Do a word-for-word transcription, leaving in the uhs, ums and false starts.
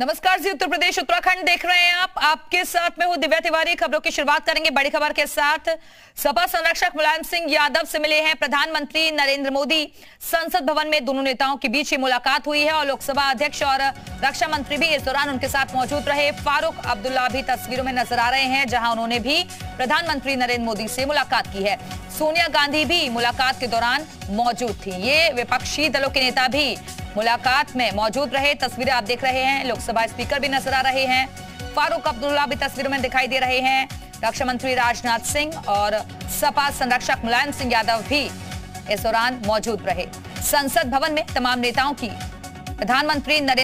नमस्कार जी, उत्तर प्रदेश उत्तराखंड देख रहे हैं आप, आपके साथ में हूं दिव्या तिवारी। खबरों की शुरुआत करेंगे बड़ी खबर के साथ। सपा संरक्षक मुलायम सिंह यादव से मिले हैं प्रधानमंत्री नरेंद्र मोदी। संसद भवन में दोनों नेताओं के बीच ये मुलाकात हुई है और लोकसभा अध्यक्ष और रक्षा मंत्री भी इस दौरान उनके साथ मौजूद रहे। फारूक अब्दुल्ला भी तस्वीरों में नजर आ रहे हैं, जहां उन्होंने भी प्रधानमंत्री नरेंद्र मोदी से मुलाकात की है। सोनिया गांधी भी मुलाकात के दौरान मौजूद थी। ये विपक्षी दलों के नेता भी मुलाकात में मौजूद रहे। तस्वीरें आप देख रहे हैं, लोकसभा स्पीकर भी नजर आ रहे हैं, फारूक अब्दुल्ला भी तस्वीरों में दिखाई दे रहे हैं, रक्षा मंत्री राजनाथ सिंह और सपा संरक्षक मुलायम सिंह यादव भी इस दौरान मौजूद रहे। संसद भवन में तमाम नेताओं की प्रधानमंत्री नरेंद्र